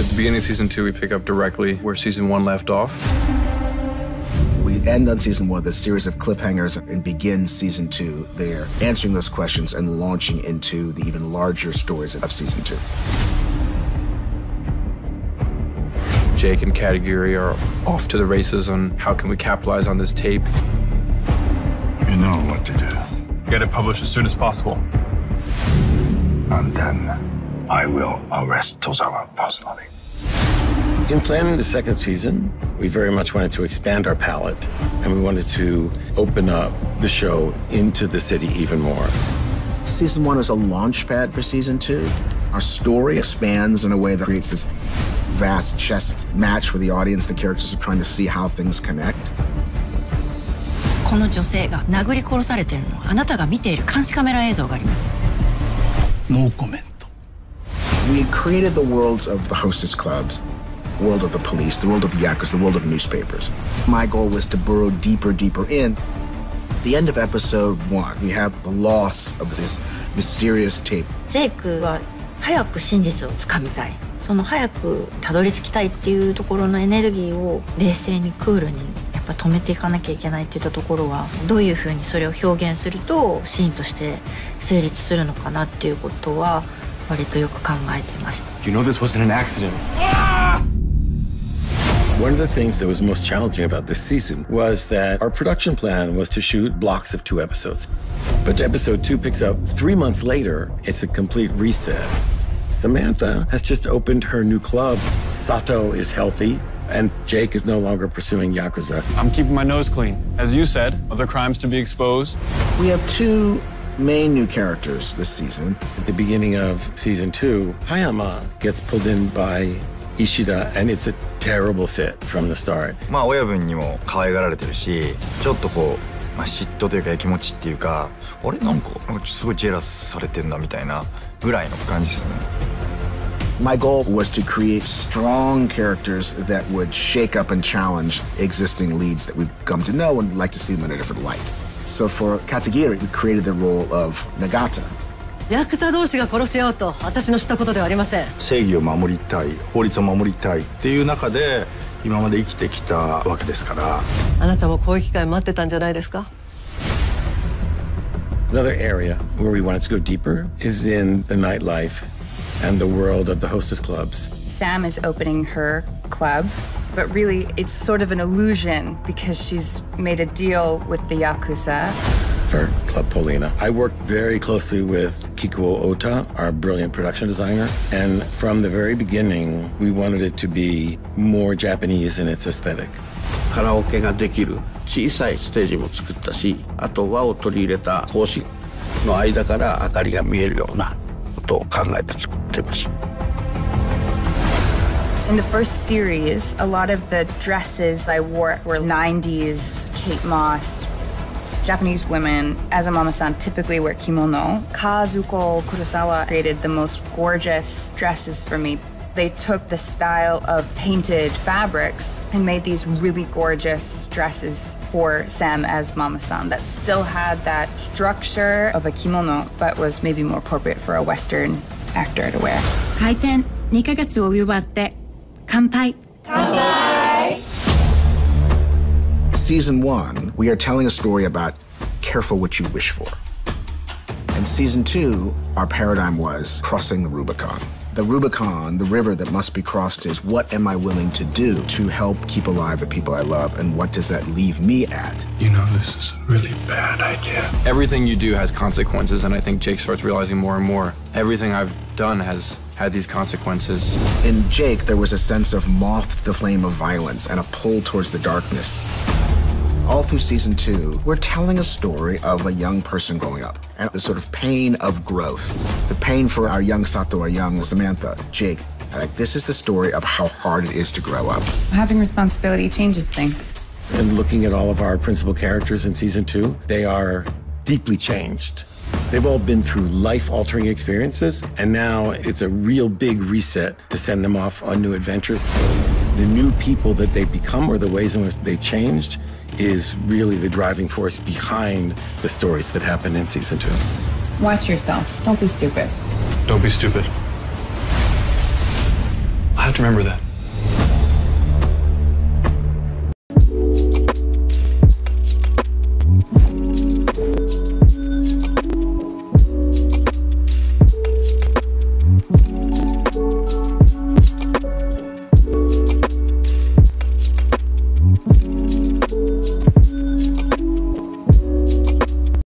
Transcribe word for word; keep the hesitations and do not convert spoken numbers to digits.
At the beginning of season two, we pick up directly where season one left off. We end on season one with a series of cliffhangers and begin season two there, answering those questions and launching into the even larger stories of season two. Jake and Katagiri are off to the races on how can we capitalize on this tape. You know what to do. Get it published as soon as possible. And then I will arrest Tozawa personally. In planning the second season, we very much wanted to expand our palette, and we wanted to open up the show into the city even more. Season one is a launch pad for season two. Our story expands in a way that creates this vast chess match with the audience. The characters are trying to see how things connect. No comment. We created the worlds of the hostess clubs, world of the police, the world of the yakuza, the world of newspapers. My goal was to burrow deeper, deeper in. At the end of episode one, we have the loss of this mysterious tape. Jake was trying to grab the truth. So, the you know, this wasn't an accident. Ah! One of the things that was most challenging about this season was that our production plan was to shoot blocks of two episodes. But episode two picks up three months later. It's a complete reset. Samantha has just opened her new club. Sato is healthy, and Jake is no longer pursuing yakuza. I'm keeping my nose clean. As you said, other crimes to be exposed. We have two main new characters this season. At the beginning of season two, Hayama gets pulled in by Ishida, and it's a terrible fit from the start. My goal was to create strong characters that would shake up and challenge existing leads that we've come to know and like to see them in a different light. So for Katagiri, we created the role of Nagata. Another area where we wanted to go deeper is in the nightlife and the world of the hostess clubs. Sam is opening her club, but really it's sort of an illusion because she's made a deal with the yakuza. For Club Polina, I worked very closely with Kikuo Ota, our brilliant production designer, and from the very beginning, we wanted it to be more Japanese in its aesthetic. In the first series, a lot of the dresses I wore were nineties, Kate Moss. Japanese women, as a mama-san, typically wear kimono. Kazuko Kurosawa created the most gorgeous dresses for me. They took the style of painted fabrics and made these really gorgeous dresses for Sam as mama-san that still had that structure of a kimono, but was maybe more appropriate for a Western actor to wear. Kaiten, two monthsを祝って乾杯. Season one, we are telling a story about careful what you wish for. In season two, our paradigm was crossing the Rubicon. The Rubicon, the river that must be crossed, is what am I willing to do to help keep alive the people I love, and what does that leave me at? You know, this is a really bad idea. Everything you do has consequences, and I think Jake starts realizing more and more, everything I've done has had these consequences. In Jake, there was a sense of moth to the flame of violence and a pull towards the darkness. All through season two, we're telling a story of a young person growing up and the sort of pain of growth. The pain for our young Sato, our young Samantha, Jake. Like, this is the story of how hard it is to grow up. Having responsibility changes things. And looking at all of our principal characters in season two, they are deeply changed. They've all been through life-altering experiences, and now it's a real big reset to send them off on new adventures. The new people that they've become or the ways in which they've changed is really the driving force behind the stories that happen in season two. Watch yourself. Don't be stupid. Don't be stupid. I have to remember that.